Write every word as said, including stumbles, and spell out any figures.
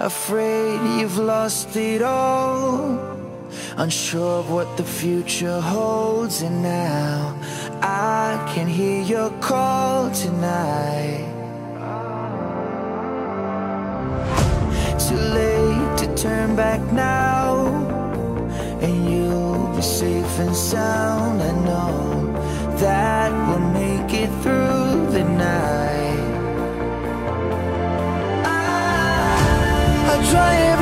afraid you've lost it all, unsure of what the future holds. And now I can hear your call tonight. Too late to turn back now, and you'll be safe and sound. I know that we'll make it through the night. I, I try every